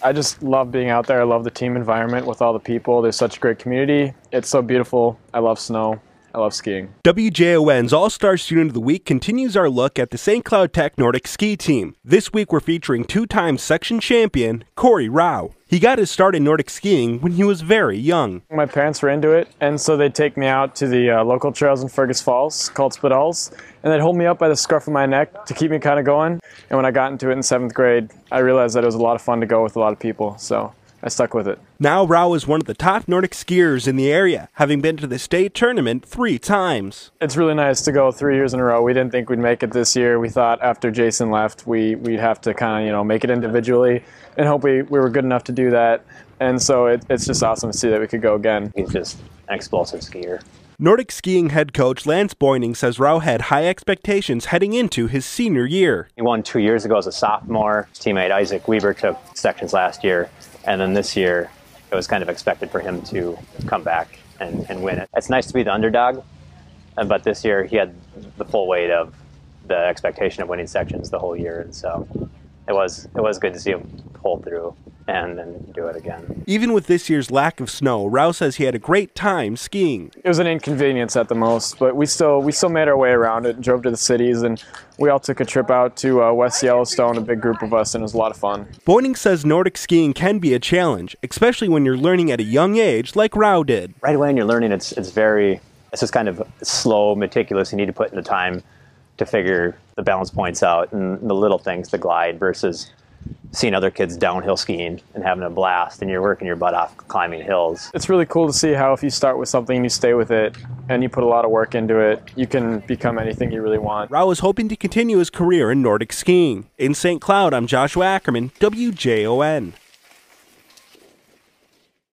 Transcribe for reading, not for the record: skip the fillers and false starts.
I just love being out there. I love the team environment with all the people. There's such a great community. It's so beautiful. I love snow. I love skiing. WJON's All-Star Student of the Week continues our look at the St. Cloud Tech Nordic Ski Team. This week we're featuring two-time section champion Cory Rouw. He got his start in Nordic skiing when he was very young. My parents were into it, and so they'd take me out to the local trails in Fergus Falls called Spadals, and they'd hold me up by the scruff of my neck to keep me kind of going. And when I got into it in 7th grade, I realized that it was a lot of fun to go with a lot of people, so I stuck with it. Now Rouw is one of the top Nordic skiers in the area, having been to the state tournament 3 times. It's really nice to go 3 years in a row. We didn't think we'd make it this year. We thought after Jason left, we'd have to kind of, you know, make it individually and hope we were good enough to do that. And so it's just awesome to see that we could go again. He's just an explosive skier. Nordic skiing head coach Lance Beuning says Rouw had high expectations heading into his senior year. He won 2 years ago as a sophomore. His teammate Isaac Weber took sections last year, and then this year it was kind of expected for him to come back and win it. It's nice to be the underdog, but this year he had the full weight of the expectation of winning sections the whole year, and so it was good to see him pull through and then do it again. Even with this year's lack of snow, Rouw says he had a great time skiing. It was an inconvenience at the most, but we still made our way around it, drove to the cities, and we all took a trip out to West Yellowstone, a big group of us, and it was a lot of fun. Beuning says Nordic skiing can be a challenge, especially when you're learning at a young age like Rouw did. Right away when you're learning, it's just kind of slow, meticulous. You need to put in the time to figure the balance points out and the little things, the glide, versus seeing other kids downhill skiing and having a blast, and you're working your butt off climbing hills. It's really cool to see how if you start with something and you stay with it and you put a lot of work into it, you can become anything you really want. Rouw is hoping to continue his career in Nordic skiing. In St. Cloud, I'm Joshua Ackerman, WJON.